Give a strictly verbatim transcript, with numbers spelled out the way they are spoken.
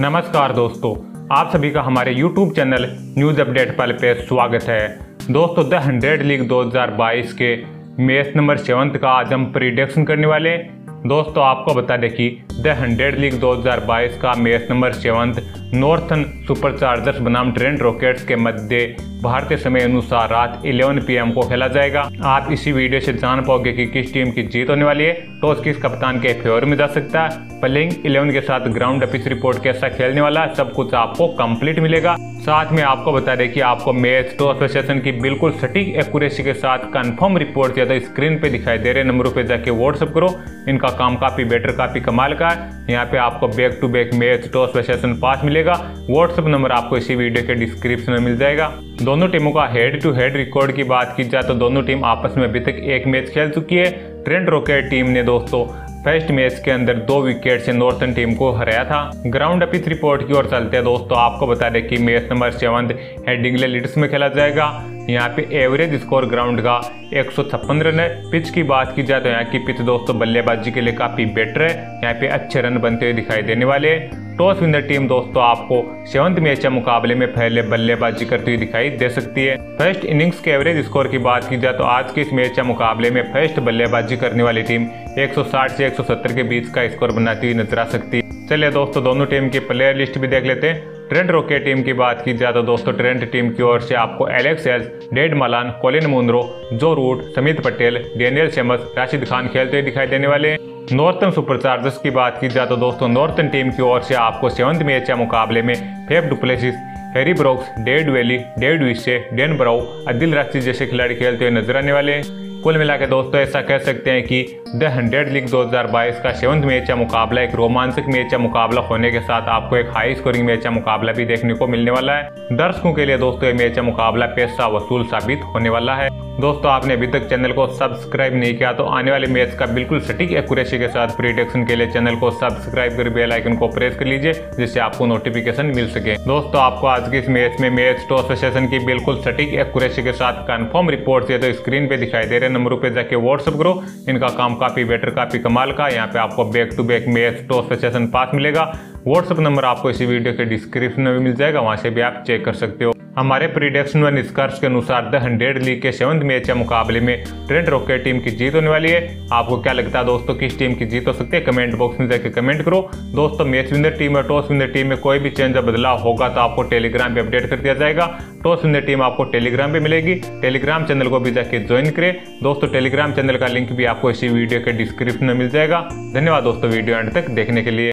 नमस्कार दोस्तों, आप सभी का हमारे YouTube चैनल न्यूज़ अपडेट पल पे स्वागत है। दोस्तों, द हंड्रेड लीग दो हज़ार बाईस के मैच नंबर सेवंथ का आज हम प्रिडिक्शन करने वाले। दोस्तों, आपको बता दें कि द हंड्रेड लीग दो हज़ार बाईस का match number seventh Northern Superchargers बनाम ट्रेंट रॉकेट्स के मध्य भारतीय समय अनुसार रात ग्यारह पी एम को खेला जाएगा। आप इसी वीडियो से जान पाओगे कि किस टीम की जीत होने वाली है, टॉस किस कप्तान के फेवर में जा सकता है, प्लेइंग ग्यारह के साथ ग्राउंड पिच रिपोर्ट कैसा खेलने वाला है, सब कुछ आपको कंप्लीट मिलेगा। साथ में आपको बता दें कि आपको मैच टॉस व सेशन की बिल्कुल सटीक एक्यूरेसी के साथ कंफर्म रिपोर्ट या तो स्क्रीन पे दिखाई दे रहे नंबरों पर जाके व्हाट्सअप करो। इनका काम काफी बेटर, काफी कमाल का है। यहाँ पे आपको back to back match toss व सेशन पास मिलेगा। व्हाट्सअप नंबर आपको इसी वीडियो के डिस्क्रिप्शन में मिल जाएगा। दोनों टीमों का हेड टू हेड रिकॉर्ड की बात की जाए तो दोनों टीम आपस में अभी तक एक मैच खेल चुकी है। ट्रेंट रॉकेट टीम ने दोस्तों फर्स्ट मैच के अंदर दो विकेट से नॉर्थन टीम को हराया था। ग्राउंड पिच रिपोर्ट की ओर चलते हैं। दोस्तों, आपको बता दें कि match number seventh Headingley Leeds में खेला जाएगा। यहाँ पे एवरेज स्कोर ग्राउंड का एक सौ छप्पन रन है। पिच की बात की जाए तो यहाँ की पिच दोस्तों बल्लेबाजी के लिए काफी बेटर है। यहाँ पे अच्छे रन बनते हुए दिखाई देने वाले है। टॉस विनर टीम दोस्तों आपको सेवंथ मैच के मुकाबले में पहले बल्लेबाजी करती हुई दिखाई दे सकती है। फर्स्ट इनिंग्स के एवरेज स्कोर की बात की जाए तो आज के इस मैच के मुकाबले में फर्स्ट बल्लेबाजी करने वाली टीम एक सौ साठ से एक सौ सत्तर के बीच का स्कोर बनाती हुई नजर आ सकती है। चलिए दोस्तों, दोनों टीम की प्लेयर लिस्ट भी देख लेते हैं। ट्रेंट रॉकेट टीम की बात की जाए तो दोस्तों ट्रेंट टीम की ओर से आपको Alex Hales, David Malan, Colin Munro, Joe Root, Samit Patel, Daniel Sams, Rashid Khan खेलते हुए दिखाई देने वाले हैं। नॉर्थन सुपरचार्जर्स की बात की जाए तो दोस्तों नॉर्थन टीम की ओर से आपको सेवंथ मैच के मुकाबले में Faf du Plessis, Harry Brooks, David Willey, David Wiese, Dan ब्राउ और दिल राठी जैसे खिलाड़ी खेलते हुए नजर आने वाले हैं। कुल मिलाकर दोस्तों ऐसा कह सकते हैं कि द हंड्रेड लीग दो हज़ार बाईस का सेवंथ मैच का मुकाबला एक रोमांचक मैच का मुकाबला होने के साथ आपको एक हाई स्कोरिंग मैच का मुकाबला भी देखने को मिलने वाला है। दर्शकों के लिए दोस्तों ये मैच का मुकाबला पैसा वसूल साबित होने वाला है। दोस्तों, आपने अभी तक चैनल को सब्सक्राइब नहीं किया तो आने वाले मैच का बिल्कुल सटीक एक्यूरेसी के साथ प्रिडिक्शन के लिए चैनल को सब्सक्राइब कर बेल आइकन को प्रेस कर लीजिए, जिससे आपको नोटिफिकेशन मिल सके। दोस्तों, आपको आज के इस मैच में मैच टॉस सेशन की बिल्कुल सटीक एक्यूरेसी के साथ कंफर्म रिपोर्ट या तो स्क्रीन पे दिखाई दे रहे नंबरों पर जाके व्हाट्सअप करो। इनका काम काफी बेटर, काफी कमाल का। यहाँ पे आपको back to back match toss session pass मिलेगा। व्हाट्सअप नंबर आपको इसी वीडियो के डिस्क्रिप्शन में मिल जाएगा, वहाँ से भी आप चेक कर सकते हो। हमारे प्रिडिक्शन व निष्कर्ष के अनुसार द हंड्रेड लीग के सेवंथ मैच के मुकाबले में ट्रेंट रॉकेट टीम की जीत होने वाली है। आपको क्या लगता है दोस्तों, किस टीम की जीत हो सकती है? कमेंट बॉक्स में जाकर कमेंट करो। दोस्तों, मैच विनर टीम और टॉस विनर टीम में कोई भी चेंज या बदलाव होगा तो आपको टेलीग्राम पे अपडेट कर दिया जाएगा। टॉस विनर टीम आपको टेलीग्राम पे मिलेगी। टेलीग्राम चैनल को भी जाके ज्वाइन करें। दोस्तों, टेलीग्राम चैनल का लिंक भी आपको इसी वीडियो के डिस्क्रिप्शन में मिल जाएगा। धन्यवाद दोस्तों, वीडियो एंड तक देखने के लिए।